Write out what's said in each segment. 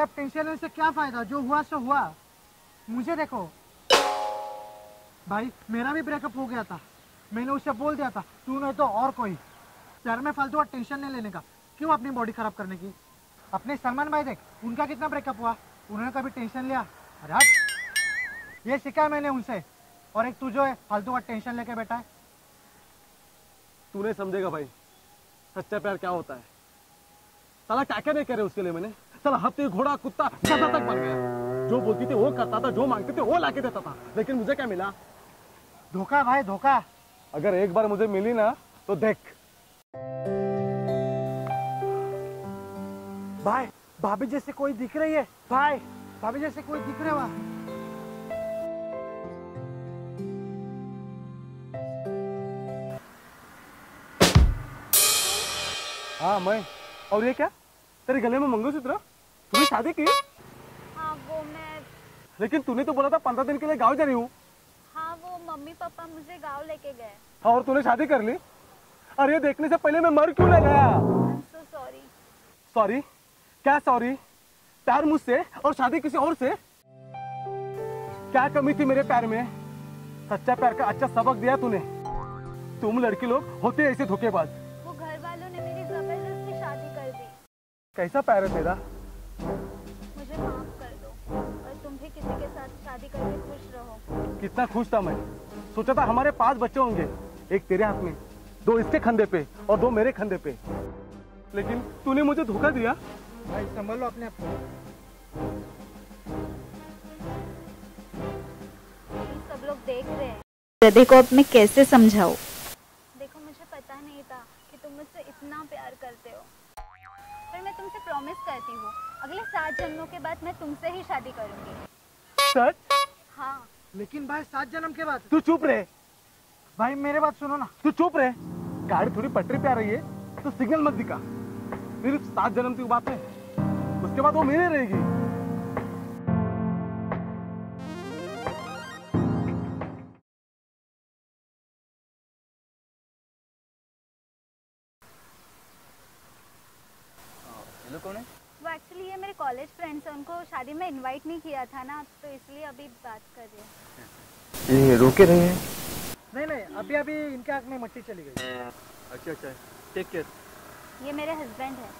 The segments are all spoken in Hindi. अरे अब टेंशन लेने से क्या फायदा, जो हुआ सो हुआ। मुझे देखो भाई, मेरा भी ब्रेकअप हो गया था, मैंने उसे बोल दिया था तू नहीं तो और कोई। प्यार में फालतू और टेंशन नहीं लेने का, क्यों अपनी बॉडी खराब करने की। अपने सलमान भाई देख, उनका कितना ब्रेकअप हुआ, उन्होंने कभी टेंशन लिया? अरे ये सीखा मैंने उनसे। और एक तू जो है फालतू का टेंशन लेके बैठा है। तू नहीं समझेगा भाई सच्चा प्यार क्या होता है। साला क्या क्या नहीं करे उसके लिए मैंने, साला हफ्ते घोड़ा कुत्ता गधा तक बन गया। जो बोलती थी वो करता था, जो मांगते थे वो लाके देता था, लेकिन मुझे क्या मिला? धोखा भाई धोखा। अगर एक बार मुझे मिली ना तो देख भाई, भाभी जैसे कोई दिख रही है भाई, भाभी जैसे कोई दिख रहे है। हाँ मैं, और ये क्या तेरे गले में मंगलसूत्र? तूने शादी की? हाँ वो मैं, लेकिन तूने तो बोला था 15 दिन के लिए गांव जा रही हूँ। हाँ वो मम्मी पापा मुझे गांव लेके गए। हाँ और तूने शादी कर ली? अरे देखने से पहले मैं मर क्यों ना गया। So sorry। सॉरी क्या सॉरी? प्यार मुझसे और शादी किसी और से? क्या कमी थी मेरे प्यार में? सच्चा प्यार का अच्छा सबक दिया तूने। तुम लड़की लोग होते ऐसे धोखेबाज। कैसा प्यार है तेरा? मुझे माफ कर दो, और तुम भी किसी के साथ शादी करके खुश रहो। कितना खुश था मैं, सोचा था हमारे 5 बच्चे होंगे, एक तेरे हाथ में, 2 इसके कंधे पे और 2 मेरे कंधे पे, लेकिन तूने मुझे धोखा दिया। भाई संभल लो अपने आप को। सब लोग देख रहे हैं। हृदय को अब मैं कैसे समझाऊं? देखो मुझे पता नहीं था कि तुम मुझसे इतना प्यार करते हो, पर मैं तुमसे प्रॉमिस करती हूँ अगले 7 जन्मों के बाद मैं तुमसे ही शादी करूंगी। सच? हाँ। लेकिन भाई 7 जन्म के बाद? तू चुप रहे भाई, मेरे बात सुनो ना। तू चुप रहे, गाड़ी थोड़ी पटरी पे आ रही है तो सिग्नल मत दिखा। सिर्फ 7 जन्म की बात है, उसके बाद वो मेरी रहेगी। एक्चुअली ये मेरे कॉलेज फ्रेंड्स हैं, उनको शादी में इनवाइट नहीं किया था ना, तो इसलिए अभी बात कर रहे हैं। ये रोके रहे हैं? नहीं नहीं, अभी अभी इनके आँख में मट्टी चली गई। अच्छा अच्छा, टेक केयर। ये मेरे हस्बैंड हैं।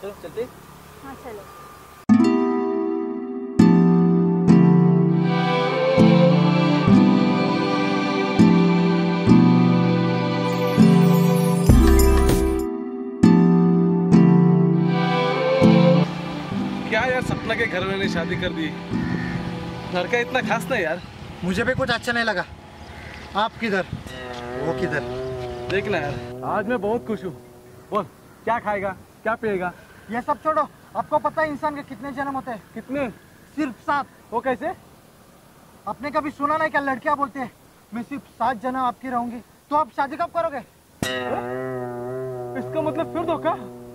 चलो चलते। हाँ चलो। सपना के घर में शादी कर दी, लड़का इतना खास नहीं यार। मुझे भी कुछ अच्छा नहीं लगा। आप किधर वो किधर? देखना यार आज मैं बहुत खुश हूँ। बोल क्या खाएगा क्या पिएगा? ये सब छोड़ो, आपको पता है इंसान के कितने जन्म होते हैं? कितने? सिर्फ 7। वो कैसे? आपने कभी सुना नहीं क्या लड़कियाँ बोलते हैं मैं सिर्फ 7 जन्म आपकी रहूंगी? तो आप शादी कब करोगे? इसका मतलब फिर धोखा।